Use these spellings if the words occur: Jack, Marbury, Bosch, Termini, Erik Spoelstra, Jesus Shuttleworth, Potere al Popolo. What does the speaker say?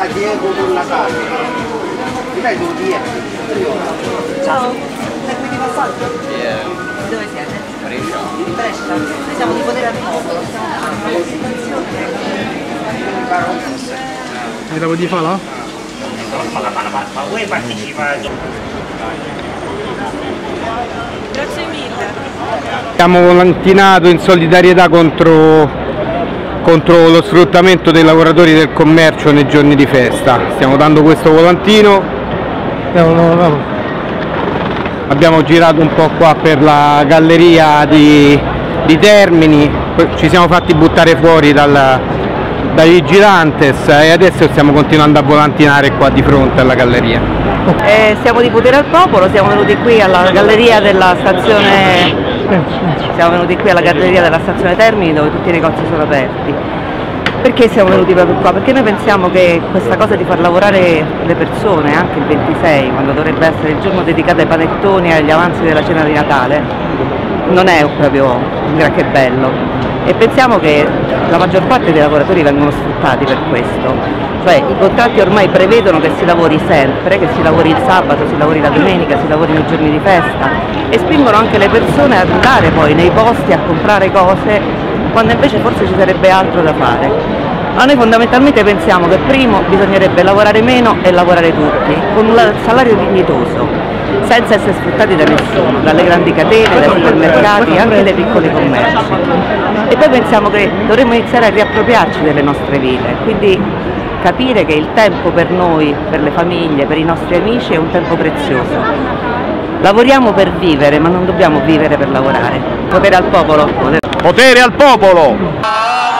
a Diego con la casa. Ripeto, Diego. Ciao, sei qui di passaggio? Dove siete? Brescia. Di Brescia? Noi siamo di Potere al Popolo, stiamo andando a una consultazione. Mi devo di fala? Ma voi partecipate? Grazie mille. Abbiamo volantinato in solidarietà contro lo sfruttamento dei lavoratori del commercio nei giorni di festa. Stiamo dando questo volantino. Abbiamo girato un po' qua per la galleria di Termini, ci siamo fatti buttare fuori dai vigilantes e adesso stiamo continuando a volantinare qua di fronte alla galleria. Siamo di Potere al Popolo, siamo venuti qui alla galleria della stazione Termini, dove tutti i negozi sono aperti. Perché siamo venuti proprio qua? Perché noi pensiamo che questa cosa di far lavorare le persone anche il 26, quando dovrebbe essere il giorno dedicato ai panettoni e agli avanzi della cena di Natale, non è proprio granché bello. E pensiamo che la maggior parte dei lavoratori vengono sfruttati per questo, cioè i contratti ormai prevedono che si lavori sempre, che si lavori il sabato, si lavori la domenica, si lavori nei giorni di festa e spingono anche le persone ad andare poi nei posti a comprare cose quando invece forse ci sarebbe altro da fare. Ma noi fondamentalmente pensiamo che primo bisognerebbe lavorare meno e lavorare tutti, con un salario dignitoso, senza essere sfruttati da nessuno, dalle grandi catene, dai supermercati, anche dai piccoli commerci. E poi pensiamo che dovremmo iniziare a riappropriarci delle nostre vite, quindi capire che il tempo per noi, per le famiglie, per i nostri amici è un tempo prezioso. Lavoriamo per vivere, ma non dobbiamo vivere per lavorare. Potere al popolo! Potere al popolo!